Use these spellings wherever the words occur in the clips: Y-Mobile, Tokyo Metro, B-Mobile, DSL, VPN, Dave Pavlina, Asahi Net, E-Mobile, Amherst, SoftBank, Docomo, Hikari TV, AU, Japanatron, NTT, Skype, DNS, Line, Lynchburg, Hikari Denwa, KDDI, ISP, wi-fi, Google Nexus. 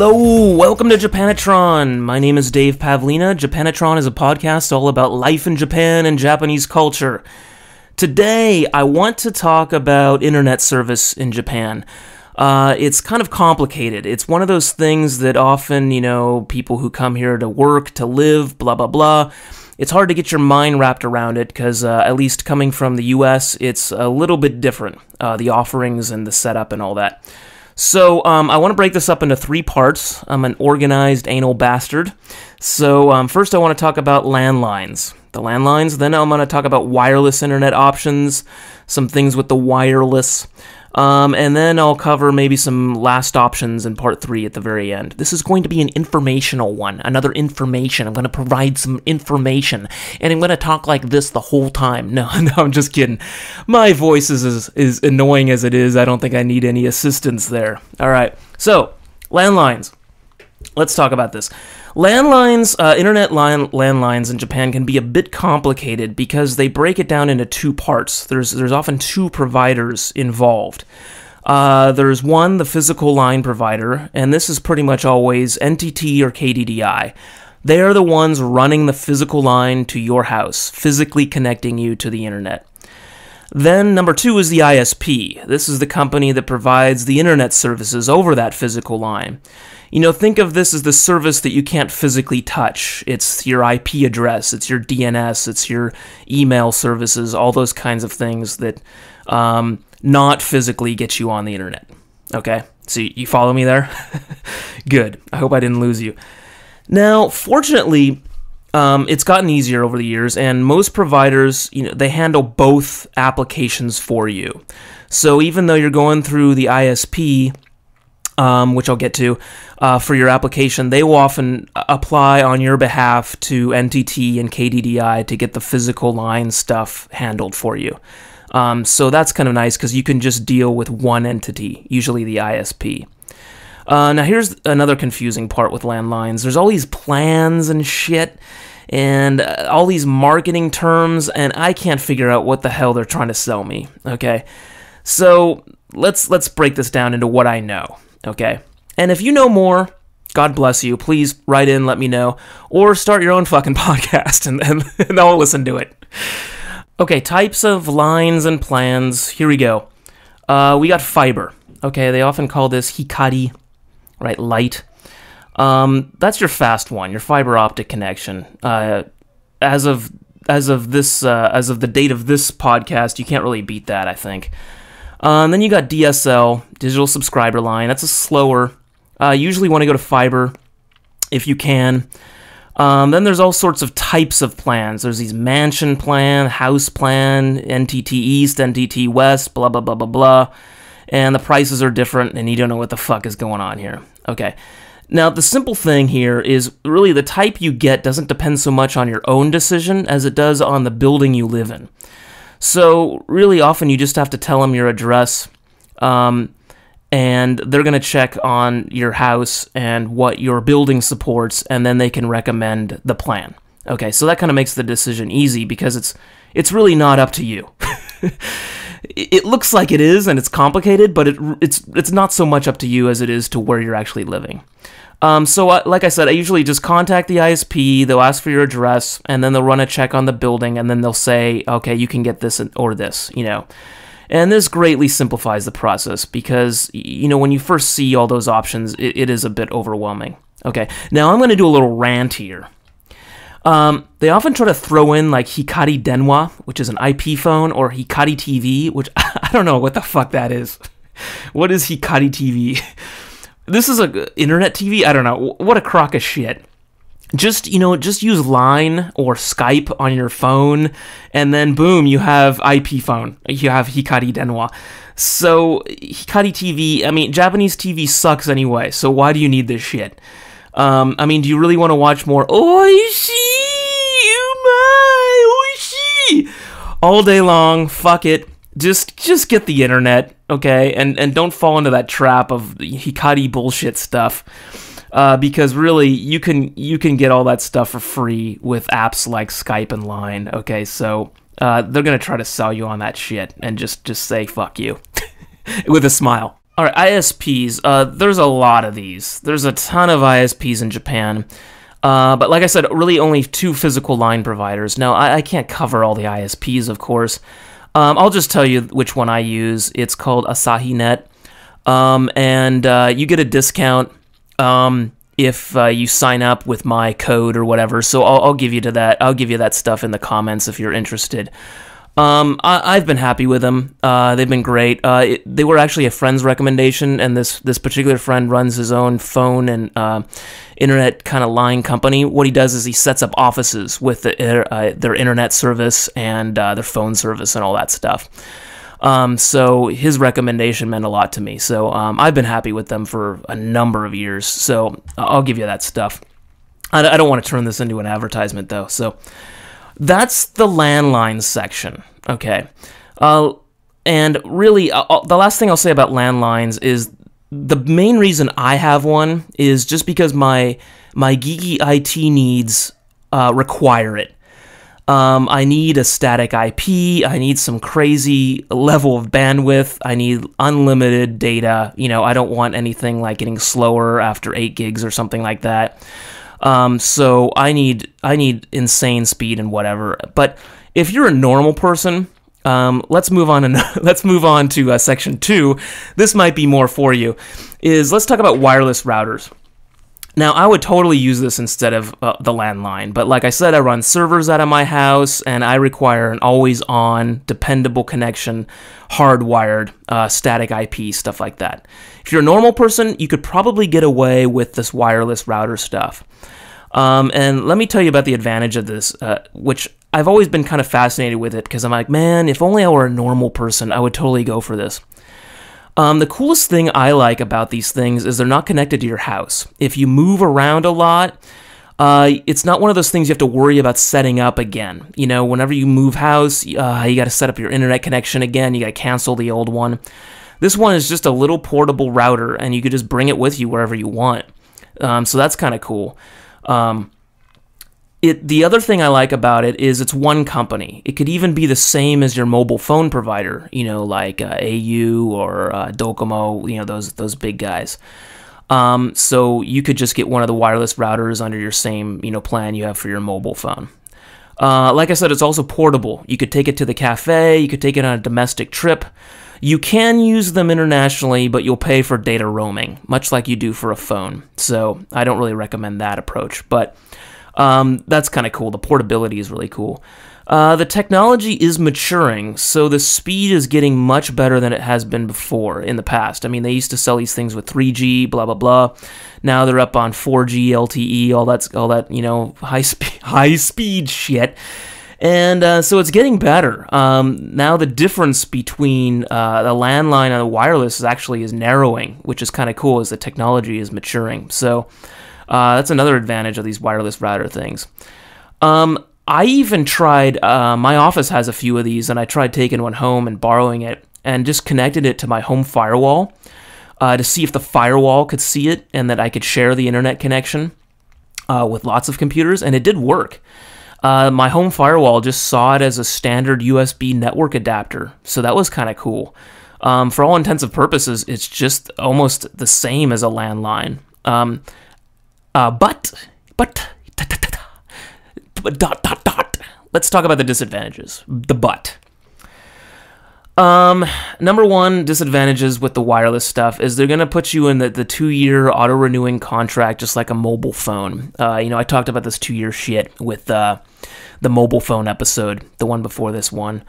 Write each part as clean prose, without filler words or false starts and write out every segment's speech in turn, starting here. Hello, welcome to Japanatron. My name is Dave Pavlina. Japanatron is a podcast all about life in Japan and Japanese culture. Today, I want to talk about internet service in Japan. It's kind of complicated. It's one of those things that often, people who come here to work, to live, blah, blah, blah. It's hard to get your mind wrapped around it because, at least coming from the US, it's a little bit different, the offerings and the setup and all that. So, I want to break this up into three parts. I'm an organized anal bastard. So, first I want to talk about landlines. Then I'm going to talk about wireless internet options, some things with the wireless, and then I'll cover maybe some last options in part three at the very end. This is going to be an informational one, another information. I'm going to provide some information, and I'm going to talk like this the whole time. No, I'm just kidding. My voice is as annoying as it is. I don't think I need any assistance there. All right, so landlines. Let's talk about this. Landlines, landlines in Japan can be a bit complicated because they break it down into two parts. There's often two providers involved. There's one, the physical line provider, and this is pretty much always NTT or KDDI. They are the ones running the physical line to your house, physically connecting you to the internet. Then number two is the ISP. This is the company that provides the internet services over that physical line. Think of this as the service that you can't physically touch. It's your IP address, it's your DNS, it's your email services, all those kinds of things that not physically get you on the internet. Okay, so you follow me there? Good, I hope I didn't lose you. Now, fortunately, it's gotten easier over the years, and most providers, they handle both applications for you. So even though you're going through the ISP, which I'll get to, for your application, they will often apply on your behalf to NTT and KDDI to get the physical line stuff handled for you. So that's kind of nice because you can just deal with one entity, usually the ISP. Now here's another confusing part with landlines. There's all these plans and shit and all these marketing terms, and I can't figure out what the hell they're trying to sell me, okay? So let's break this down into what I know. Okay, and if you know more, God bless you, please write in, let me know, or start your own fucking podcast and I'll listen to it. Okay, types of lines and plans, here we go. We got fiber, okay, they often call this Hikari, right, light. That's your fast one, your fiber optic connection. As of the date of this podcast, you can't really beat that, I think. Then you got DSL, digital subscriber line. That's a slower. Usually want to go to fiber if you can. Then there's all sorts of types of plans. There's these mansion plan, house plan, NTT East, NTT West, blah, blah, blah, blah, blah. And the prices are different, and you don't know what the fuck is going on here. Okay. Now, the simple thing here is really the type you get doesn't depend so much on your own decision as it does on the building you live in. So really often you just have to tell them your address, and they're going to check on your house and what your building supports, and then they can recommend the plan. Okay, so that kind of makes the decision easy because it's really not up to you. It looks like it is, and it's complicated, but it's not so much up to you as it is to where you're actually living. Like I said, I usually just contact the ISP, they'll ask for your address, and then they'll run a check on the building, and then they'll say, okay, you can get this or this, And this greatly simplifies the process because, when you first see all those options, it is a bit overwhelming. Okay, now I'm going to do a little rant here. They often try to throw in, like, Hikari Denwa, which is an IP phone, or Hikari TV, which I don't know what the fuck that is. What is Hikari TV? This is a internet TV? I don't know. What a crock of shit. Just use Line or Skype on your phone, and then boom, you have IP phone. You have Hikari Denwa. So, Hikari TV, I mean, Japanese TV sucks anyway, so why do you need this shit? I mean, do you really want to watch more oishii all day long? Fuck it. Just get the internet, okay? And don't fall into that trap of Hikari bullshit stuff, because really you can get all that stuff for free with apps like Skype and Line, okay? So they're gonna try to sell you on that shit and just say fuck you with a smile. All right, ISPs. There's a lot of these. There's a ton of ISPs in Japan. But like I said, really only two physical line providers. Now, I can't cover all the ISPs, of course. I'll just tell you which one I use. It's called Asahi Net. And you get a discount if you sign up with my code or whatever. So I'll give you to that. I'll give you that stuff in the comments if you're interested. I've been happy with them. They've been great. They were actually a friend's recommendation, and this particular friend runs his own phone and internet kind of line company. What he does is he sets up offices with their internet service and their phone service and all that stuff. So his recommendation meant a lot to me. So I've been happy with them for a number of years. So I'll give you that stuff. I don't want to turn this into an advertisement though. So that's the landline section. Okay. And really, the last thing I'll say about landlines is the main reason I have one is just because my geeky IT needs require it. I need a static IP, I need some crazy level of bandwidth, I need unlimited data, you know, I don't want anything like getting slower after 8 gigs or something like that. So I need insane speed and whatever. But if you're a normal person, let's move on and let's move on to section 2. This might be more for you. Is let's talk about wireless routers. Now, I would totally use this instead of the landline, but like I said, I run servers out of my house, and I require an always-on, dependable connection, hardwired, static IP, stuff like that. If you're a normal person, you could probably get away with this wireless router stuff. And let me tell you about the advantage of this, which I've always been kind of fascinated with it, because I'm like, man, if only I were a normal person, I would totally go for this. The coolest thing I like about these things is they're not connected to your house. If you move around a lot, it's not one of those things you have to worry about setting up again. You know, whenever you move house, you got to set up your internet connection again. You got to cancel the old one. This one is just a little portable router, and you could just bring it with you wherever you want. So that's kind of cool. The other thing I like about it is it's one company. It could even be the same as your mobile phone provider, you know, like AU or Docomo, you know, those big guys. So you could just get one of the wireless routers under your same, you know, plan you have for your mobile phone. Like I said, it's also portable. You could take it to the cafe. You could take it on a domestic trip. You can use them internationally, but you'll pay for data roaming, much like you do for a phone. So I don't really recommend that approach, but that's kind of cool. The portability is really cool. The technology is maturing, so the speed is getting much better than it has been before in the past. I mean, they used to sell these things with 3G, blah blah blah. Now they're up on 4G, LTE, all that, you know, high speed shit. And so it's getting better. Now the difference between the landline and the wireless is narrowing, which is kind of cool as the technology is maturing. So. That's another advantage of these wireless router things. I even tried, my office has a few of these, and I tried taking one home and borrowing it and just connected it to my home firewall to see if the firewall could see it and that I could share the internet connection with lots of computers, and it did work. My home firewall just saw it as a standard USB network adapter, so that was kind of cool. For all intents and purposes, it's just almost the same as a landline. But let's talk about the disadvantages. Number one disadvantages with the wireless stuff is they're going to put you in the 2-year auto-renewing contract, just like a mobile phone. You know, I talked about this 2-year shit with the mobile phone episode, the one before this one.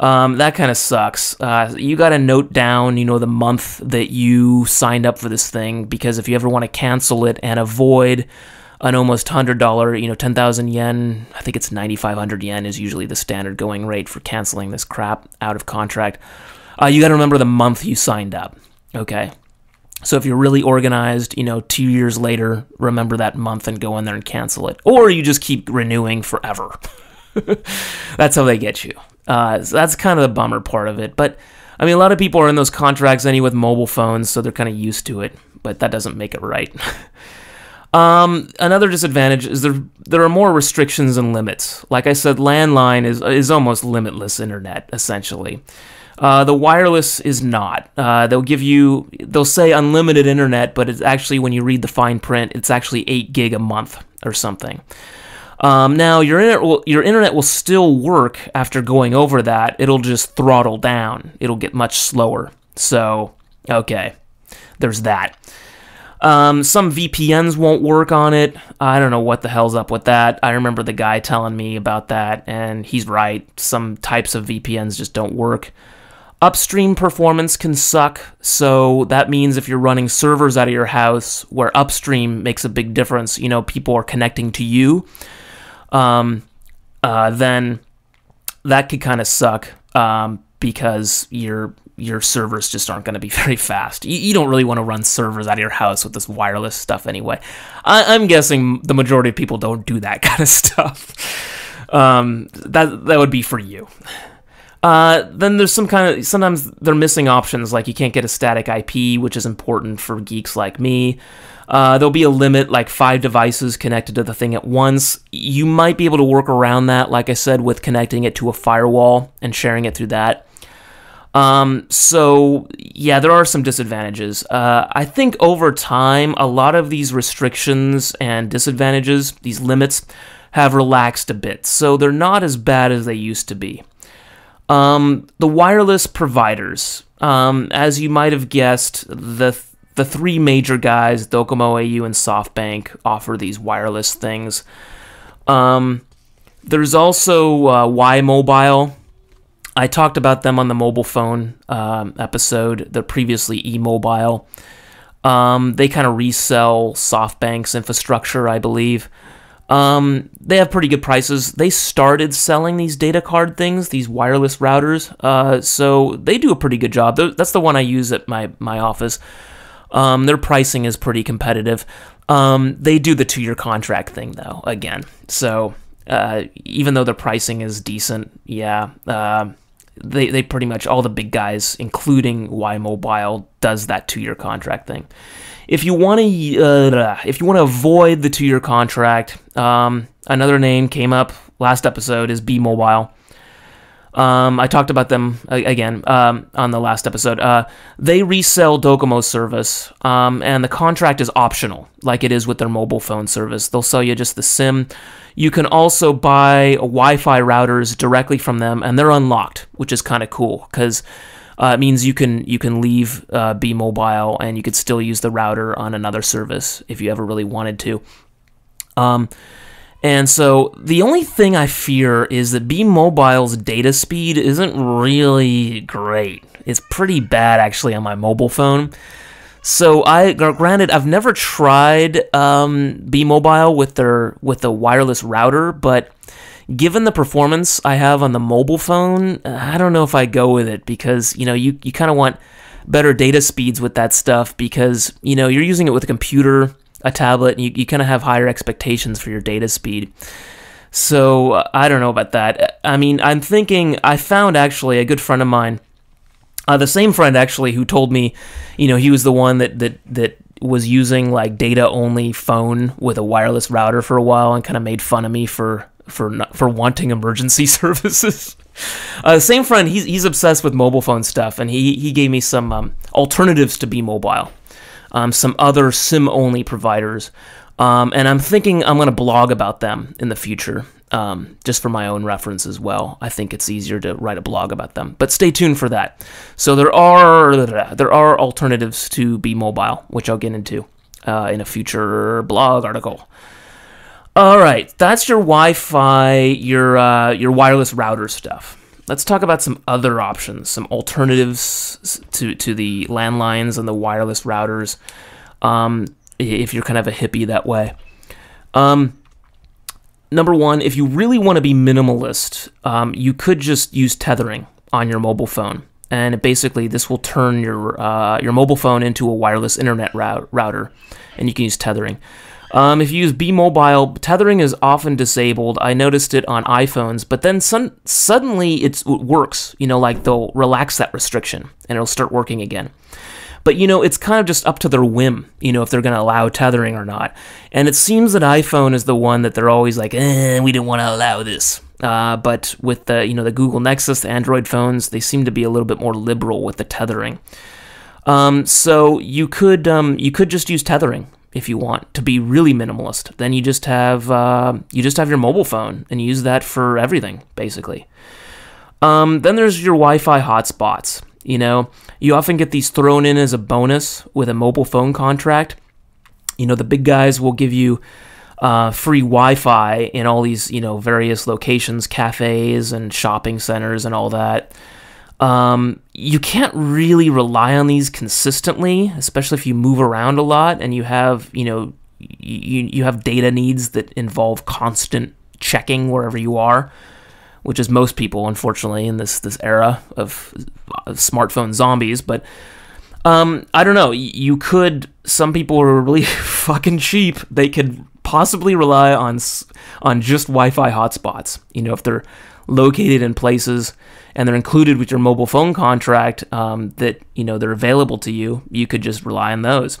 That kind of sucks. You got to note down, you know, the month that you signed up for this thing, because if you ever want to cancel it and avoid an almost $100, you know, 10,000 yen, I think it's 9,500 yen is usually the standard going rate for canceling this crap out of contract. You got to remember the month you signed up. Okay. So if you're really organized, you know, 2 years later, remember that month and go in there and cancel it, or you just keep renewing forever. That's how they get you. So that's kind of the bummer part of it. But, I mean, a lot of people are in those contracts anyway with mobile phones, so they're kind of used to it. But that doesn't make it right. Another disadvantage is there are more restrictions and limits. Like I said, landline is almost limitless internet, essentially. The wireless is not. They'll say unlimited internet, but it's actually, when you read the fine print, it's actually 8 gig a month or something. Now, your internet will still work after going over that. It'll just throttle down. It'll get much slower. So, okay, there's that. Some VPNs won't work on it. I don't know what the hell's up with that. I remember the guy telling me about that, and he's right. Some types of VPNs just don't work. Upstream performance can suck, so that means if you're running servers out of your house, where upstream makes a big difference, you know, people are connecting to you, then that could kind of suck, because your servers just aren't going to be very fast. You don't really want to run servers out of your house with this wireless stuff anyway. I'm guessing the majority of people don't do that kind of stuff. That would be for you. Then there's sometimes they're missing options, like you can't get a static IP, which is important for geeks like me. There'll be a limit, like 5 devices connected to the thing at once. You might be able to work around that, like I said, with connecting it to a firewall and sharing it through that. So yeah, there are some disadvantages. I think over time, a lot of these restrictions and disadvantages, these limits, have relaxed a bit, so they're not as bad as they used to be. The wireless providers, as you might have guessed, the 3 major guys, Docomo, AU, and SoftBank, offer these wireless things. There's also Y-Mobile. I talked about them on the mobile phone episode, the previously E-Mobile. They kind of resell SoftBank's infrastructure, I believe. They have pretty good prices. They started selling these data card things, these wireless routers, so they do a pretty good job. That's the one I use at my office. Their pricing is pretty competitive. They do the 2-year contract thing, though, again. So even though their pricing is decent, yeah, they pretty much, all the big guys, including Y-Mobile, does that 2-year contract thing. If you want to avoid the 2-year contract, another name came up last episode is B-Mobile. I talked about them again on the last episode. They resell Docomo service, and the contract is optional, like it is with their mobile phone service. They'll sell you just the SIM. You can also buy Wi-Fi routers directly from them, and they're unlocked, which is kind of cool because it means you can leave B-Mobile and you could still use the router on another service if you ever really wanted to. And so the only thing I fear is that B-Mobile's data speed isn't really great. It's pretty bad, actually, on my mobile phone. So granted, I've never tried B-Mobile with the wireless router, but given the performance I have on the mobile phone, I don't know if I go with it because, you know, you kind of want better data speeds with that stuff because, you know, you're using it with a computer, a tablet, and you kind of have higher expectations for your data speed. So I don't know about that. I mean, I'm thinking, I found actually a good friend of mine, the same friend actually who told me, you know, he was the one that was using like data-only phone with a wireless router for a while and kind of made fun of me for wanting emergency services. Same friend, he's obsessed with mobile phone stuff, and he gave me some alternatives to B-Mobile, some other SIM-only providers, and I'm thinking I'm going to blog about them in the future, just for my own reference as well. I think it's easier to write a blog about them, but stay tuned for that. So there are alternatives to B-Mobile, which I'll get into in a future blog article. All right, that's your Wi-Fi, your wireless router stuff. Let's talk about some other options, some alternatives to the landlines and the wireless routers, if you're kind of a hippie that way. Number one, if you really want to be minimalist, you could just use tethering on your mobile phone, and basically this will turn your mobile phone into a wireless internet router, and you can use tethering. If you use B-Mobile, tethering is often disabled. I noticed it on iPhones, but then suddenly it works. You know, like they'll relax that restriction and it'll start working again. But, you know, it's kind of just up to their whim, you know, if they're going to allow tethering or not. And it seems that iPhone is the one that they're always like, we didn't want to allow this. But with the, you know, the Google Nexus, the Android phones, they seem to be a little bit more liberal with the tethering. So you could just use tethering if you want to be really minimalist. Then you just have your mobile phone and you use that for everything basically. Then there's your Wi-Fi hotspots. You know, you often get these thrown in as a bonus with a mobile phone contract. You know, the big guys will give you free Wi-Fi in all these, you know, various locations, cafes and shopping centers and all that. You can't really rely on these consistently, especially if you move around a lot and you have, you know, you have data needs that involve constant checking wherever you are, which is most people, unfortunately, in this era of smartphone zombies. But I don't know, you could, some people are really fucking cheap, they could possibly rely on just Wi-Fi hotspots, you know, if they're located in places and they're included with your mobile phone contract, that, you know, they're available to you, you could just rely on those.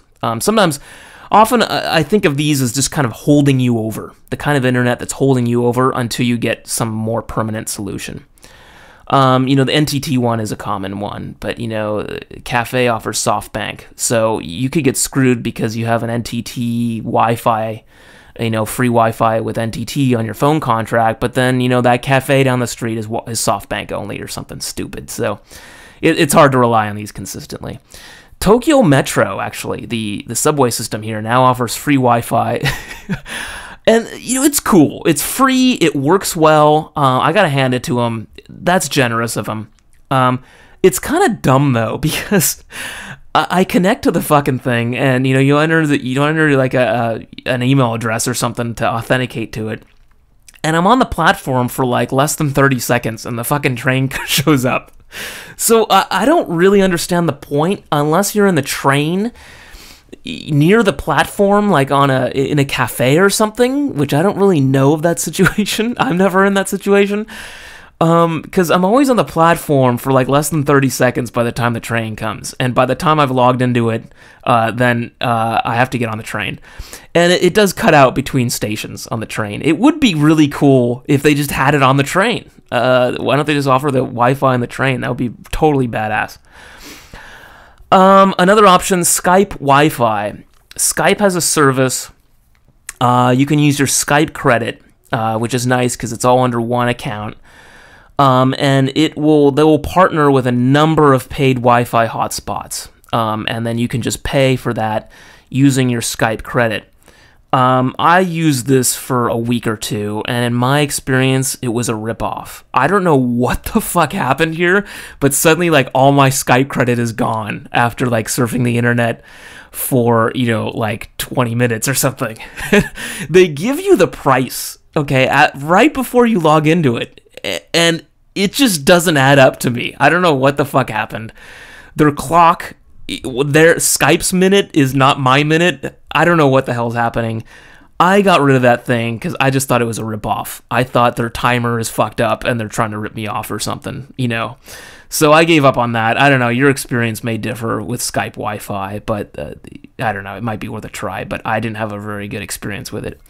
Often I think of these as just kind of holding you over, the kind of internet that's holding you over until you get some more permanent solution. You know, the NTT one is a common one, but, you know, Cafe offers SoftBank, so you could get screwed because you have an NTT Wi-Fi, you know, free Wi-Fi with NTT on your phone contract, but then, you know, that cafe down the street is SoftBank only or something stupid. So it's hard to rely on these consistently. Tokyo Metro, actually, the subway system here, now offers free Wi-Fi. And, you know, it's cool. It's free. It works well. I got to hand it to them. That's generous of them. It's kind of dumb, though, because I connect to the fucking thing, and you know, you enter like an email address or something to authenticate to it, and I'm on the platform for like less than 30 seconds, and the fucking train shows up. So I don't really understand the point unless you're in the train near the platform, like in a cafe or something, which I don't really know of that situation. I'm never in that situation. Because I'm always on the platform for like less than 30 seconds by the time the train comes, and by the time I've logged into it, then I have to get on the train, and it does cut out between stations on the train. It would be really cool if they just had it on the train. Why don't they just offer the Wi-Fi on the train? That would be totally badass. Another option, Skype Wi-Fi. Skype has a service. You can use your Skype credit, which is nice because it's all under one account. And they will partner with a number of paid Wi-Fi hotspots, and then you can just pay for that using your Skype credit. I used this for a week or two, and in my experience, it was a ripoff. I don't know what the fuck happened here, but suddenly, like, all my Skype credit is gone after, like, surfing the internet for, you know, like 20 minutes or something. They give you the price, okay, right before you log into it. And it just doesn't add up to me. I don't know what the fuck happened. Their clock, their Skype's minute is not my minute. I don't know what the hell's happening. I got rid of that thing because I just thought it was a ripoff. I thought their timer is fucked up and they're trying to rip me off or something, you know. So I gave up on that. I don't know. Your experience may differ with Skype Wi-Fi, but I don't know. It might be worth a try, but I didn't have a very good experience with it.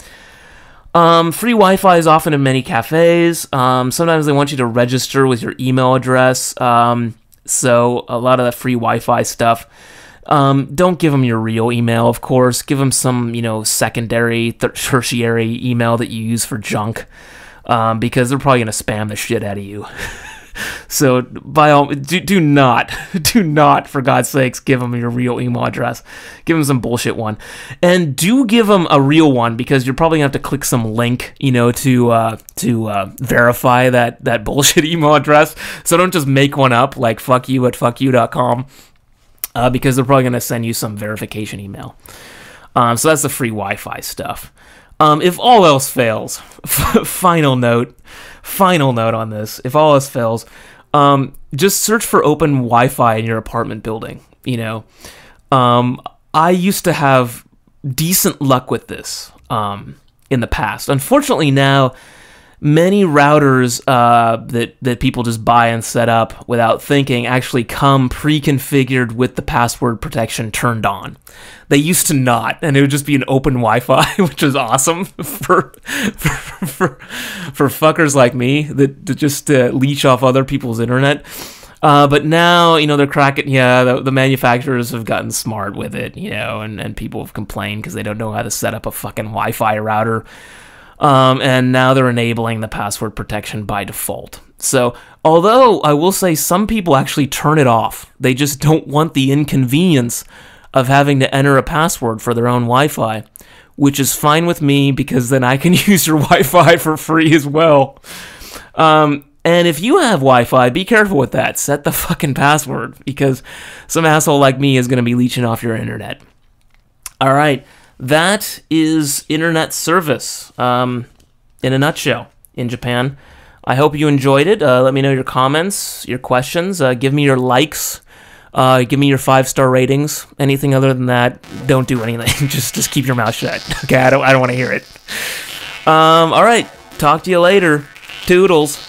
Free Wi-Fi is often in many cafes. Sometimes they want you to register with your email address. So a lot of that free Wi-Fi stuff. Don't give them your real email, of course. Give them some, you know, secondary, tertiary email that you use for junk, because they're probably gonna spam the shit out of you. So by all, do not, for God's sakes, give them your real email address. Give them some bullshit one, and do give them a real one, because you're probably gonna have to click some link, you know, to verify that bullshit email address. So don't just make one up like fuckyou@fuckyou.com, because they're probably gonna send you some verification email. So that's the free Wi-Fi stuff. If all else fails, final note on this, if all else fails, just search for open Wi-Fi in your apartment building, you know. I used to have decent luck with this in the past. Unfortunately now, many routers that people just buy and set up without thinking actually come pre-configured with the password protection turned on. They used to not, and it would just be an open Wi-Fi, which is awesome for fuckers like me that just leech off other people's internet. But now, you know, they're cracking, yeah, the manufacturers have gotten smart with it, you know, and people have complained because they don't know how to set up a fucking Wi-Fi router. And now they're enabling the password protection by default. So, although I will say some people actually turn it off. They just don't want the inconvenience of having to enter a password for their own Wi-Fi, which is fine with me because then I can use your Wi-Fi for free as well. And if you have Wi-Fi, be careful with that. Set the fucking password, because some asshole like me is going to be leeching off your internet. All right, that is internet service in a nutshell in Japan. I hope you enjoyed it. Let me know your comments, your questions. Give me your likes. Give me your 5-star ratings. Anything other than that, don't do anything. just keep your mouth shut. Okay, I don't want to hear it. All right, talk to you later. Toodles.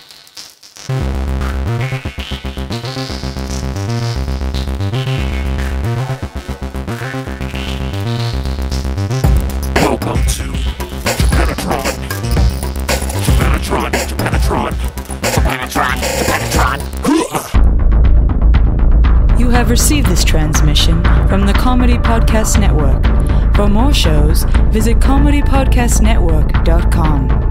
Receive this transmission from the Comedy Podcast Network. For more shows, visit comedypodcastnetwork.com.